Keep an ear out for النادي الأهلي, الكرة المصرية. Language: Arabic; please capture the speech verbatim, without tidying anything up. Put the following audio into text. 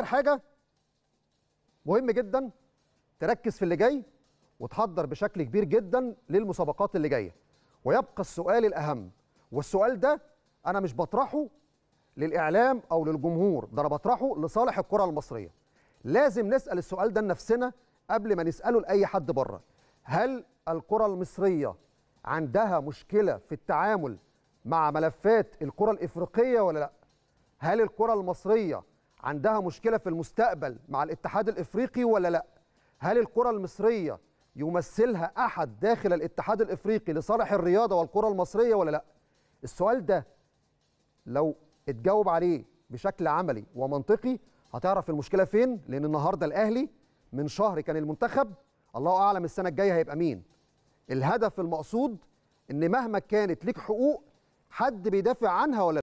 اخر حاجه مهم جدا، تركز في اللي جاي وتحضر بشكل كبير جدا للمسابقات اللي جايه. ويبقى السؤال الاهم، والسؤال ده انا مش بطرحه للاعلام او للجمهور، ده انا بطرحه لصالح الكره المصريه. لازم نسال السؤال ده لنفسنا قبل ما نساله لاي حد بره. هل الكره المصريه عندها مشكله في التعامل مع ملفات الكره الافريقيه ولا لا؟ هل الكره المصريه عندها مشكله في المستقبل مع الاتحاد الافريقي ولا لا؟ هل الكره المصريه يمثلها احد داخل الاتحاد الافريقي لصالح الرياضه والكره المصريه ولا لا؟ السؤال ده لو اتجاوب عليه بشكل عملي ومنطقي هتعرف المشكله فين. لان النهارده الاهلي، من شهر كان المنتخب، الله اعلم السنه الجايه هيبقى مين. الهدف المقصود ان مهما كانت ليك حقوق حد بيدافع عنها ولا